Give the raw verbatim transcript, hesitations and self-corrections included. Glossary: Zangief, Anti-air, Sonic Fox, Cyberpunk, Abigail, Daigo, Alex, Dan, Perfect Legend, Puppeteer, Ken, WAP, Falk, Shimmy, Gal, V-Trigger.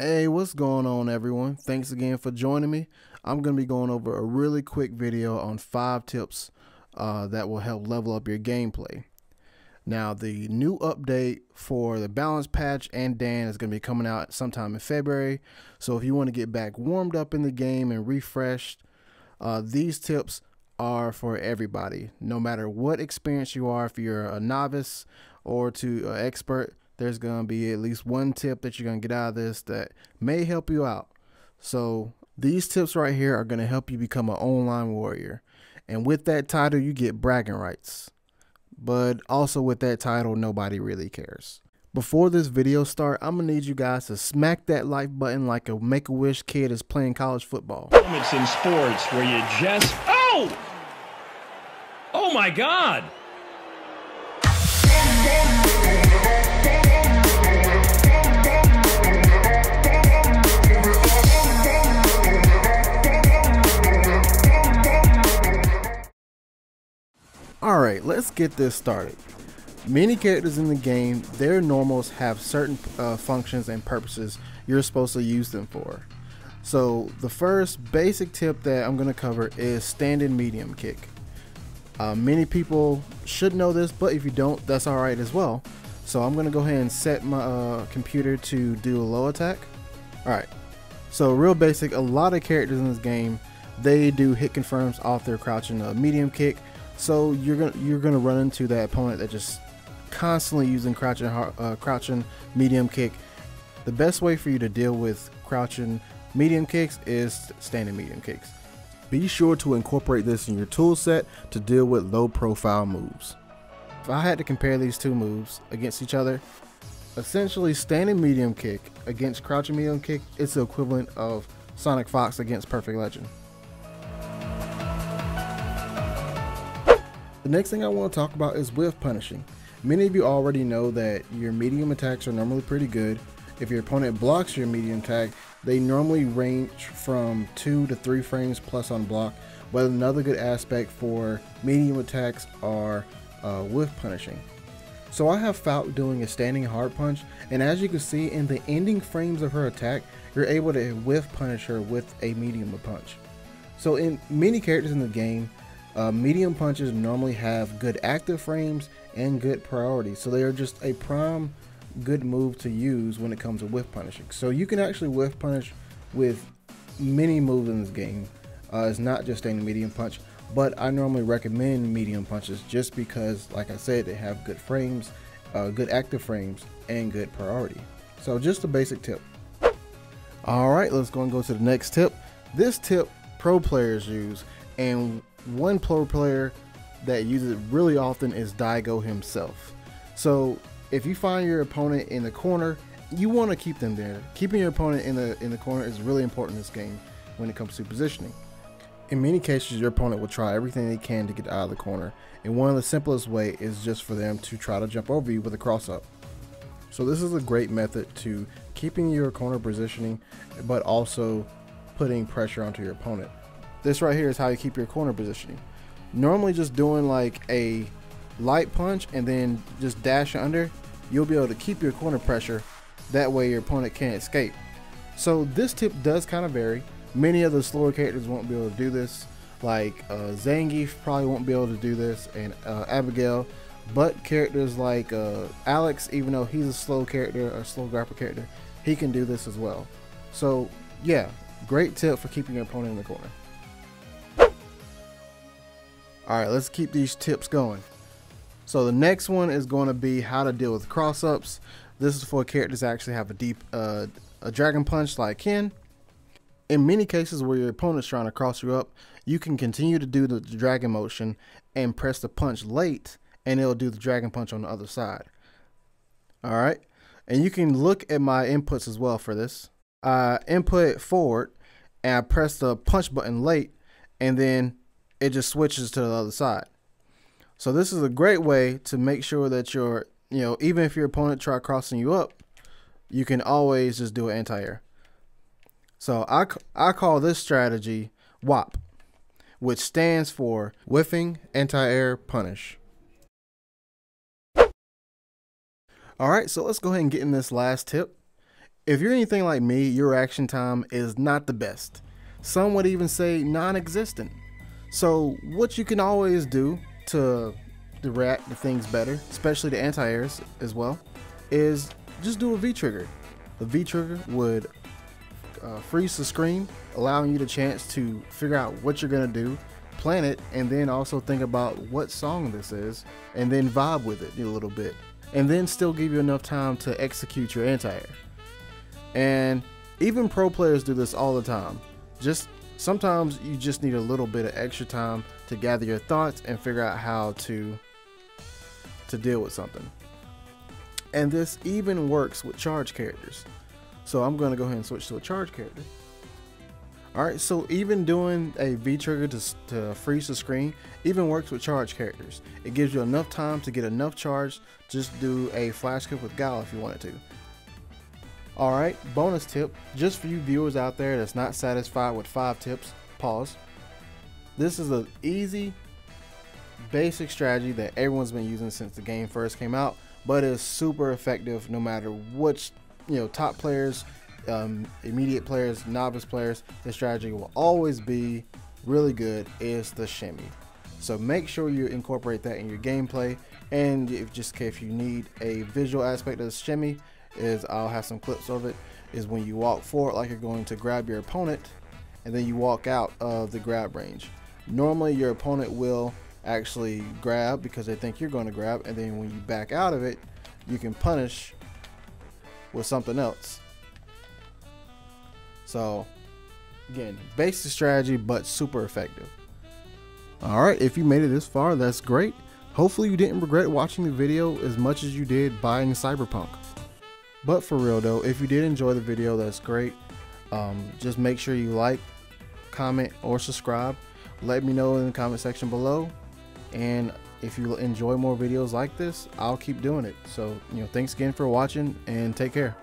Hey, what's going on, everyone? Thanks again for joining me. I'm going to be going over a really quick video on five tips uh, that will help level up your gameplay. Now, the new update for the balance patch and Dan is going to be coming out sometime in February. So if you want to get back warmed up in the game and refreshed, uh, these tips are for everybody. No matter what experience you are, if you're a novice or to an expert, there's going to be at least one tip that you're going to get out of this that may help you out. So these tips right here are going to help you become an online warrior. And with that title, you get bragging rights. But also with that title, nobody really cares. Before this video starts, I'm going to need you guys to smack that like button like a Make-A-Wish kid is playing college football. Moments in sports where you just... Oh! Oh my God! Alright, let's get this started. Many characters in the game, their normals have certain uh, functions and purposes you're supposed to use them for. So the first basic tip that I'm going to cover is standing medium kick. Uh, many people should know this, but if you don't, that's alright as well. So I'm going to go ahead and set my uh, computer to do a low attack. Alright, so real basic, a lot of characters in this game, they do hit confirms off their crouching uh, medium kick. So you're gonna you're gonna run into that opponent that just constantly using crouching uh, crouching medium kick. The best way for you to deal with crouching medium kicks is standing medium kicks. Be sure to incorporate this in your tool set to deal with low profile moves. If I had to compare these two moves against each other, essentially standing medium kick against crouching medium kick, it's the equivalent of Sonic Fox against Perfect Legend. The next thing I want to talk about is whiff punishing. Many of you already know that your medium attacks are normally pretty good. If your opponent blocks your medium attack, they normally range from two to three frames plus on block, but another good aspect for medium attacks are uh, whiff punishing. So I have Falk doing a standing hard punch, and as you can see in the ending frames of her attack, you're able to whiff punish her with a medium punch. So in many characters in the game, Uh, medium punches normally have good active frames and good priority, so they are just a prime good move to use when it comes to whiff punishing. So you can actually whiff punish with many moves in this game. Uh, it's not just a medium punch, but I normally recommend medium punches just because, like I said, they have good frames, uh, good active frames, and good priority. So just a basic tip. Alright, let's go and go to the next tip. This tip pro players use, and one pro player that uses it really often is Daigo himself. So if you find your opponent in the corner, you want to keep them there. Keeping your opponent in the in the corner is really important in this game when it comes to positioning. In many cases, your opponent will try everything they can to get out of the corner, and one of the simplest way is just for them to try to jump over you with a cross up. So this is a great method to keeping your corner positioning, but also putting pressure onto your opponent. This right here is how you keep your corner positioning. Normally just doing like a light punch and then just dash under, you'll be able to keep your corner pressure. That way your opponent can't escape. So this tip does kind of vary. Many of the slower characters won't be able to do this. Like uh, Zangief probably won't be able to do this, and uh, Abigail. But characters like uh, Alex, even though he's a slow character, a slow grappler character, he can do this as well. So yeah, great tip for keeping your opponent in the corner. Alright, let's keep these tips going. So the next one is going to be how to deal with cross-ups. This is for characters that actually have a deep uh, a dragon punch like Ken. In many cases where your opponent's trying to cross you up, you can continue to do the dragon motion and press the punch late, and it'll do the dragon punch on the other side. Alright, and you can look at my inputs as well for this. I input forward, and I press the punch button late, and then it just switches to the other side. So this is a great way to make sure that you're, you know, even if your opponent try crossing you up, you can always just do an anti-air. So I, I call this strategy W A P, which stands for Whiffing, Anti-Air, Punish. All right, so let's go ahead and get in this last tip. If you're anything like me, your reaction time is not the best. Some would even say non-existent. So what you can always do to react to things better, especially the anti-airs as well, is just do a V-Trigger. The V-Trigger would uh, freeze the screen, allowing you the chance to figure out what you're going to do, plan it, and then also think about what song this is, and then vibe with it a little bit, and then still give you enough time to execute your anti-air. And even pro players do this all the time. Just sometimes you just need a little bit of extra time to gather your thoughts and figure out how to to deal with something. And this even works with charge characters. So I'm going to go ahead and switch to a charge character. All right, so even doing a V-Trigger to, to freeze the screen even works with charge characters. It gives you enough time to get enough charge. Just do a flash kick with Gal if you wanted to. Alright, bonus tip, just for you viewers out there that's not satisfied with five tips, pause. This is an easy, basic strategy that everyone's been using since the game first came out, but is super effective no matter which, you know, top players, um, immediate players, novice players. The strategy will always be really good is the shimmy. So make sure you incorporate that in your gameplay, and if just if you need a visual aspect of the shimmy, is I'll have some clips of it, is when you walk forward like you're going to grab your opponent and then you walk out of the grab range. Normally your opponent will actually grab because they think you're going to grab, and then when you back out of it you can punish with something else. So again, basic strategy but super effective. Alright, if you made it this far, that's great. Hopefully you didn't regret watching the video as much as you did buying Cyberpunk. But for real though, if you did enjoy the video, that's great. Um, just make sure you like, comment, or subscribe. Let me know in the comment section below. And if you enjoy more videos like this, I'll keep doing it. So, you know, thanks again for watching and take care.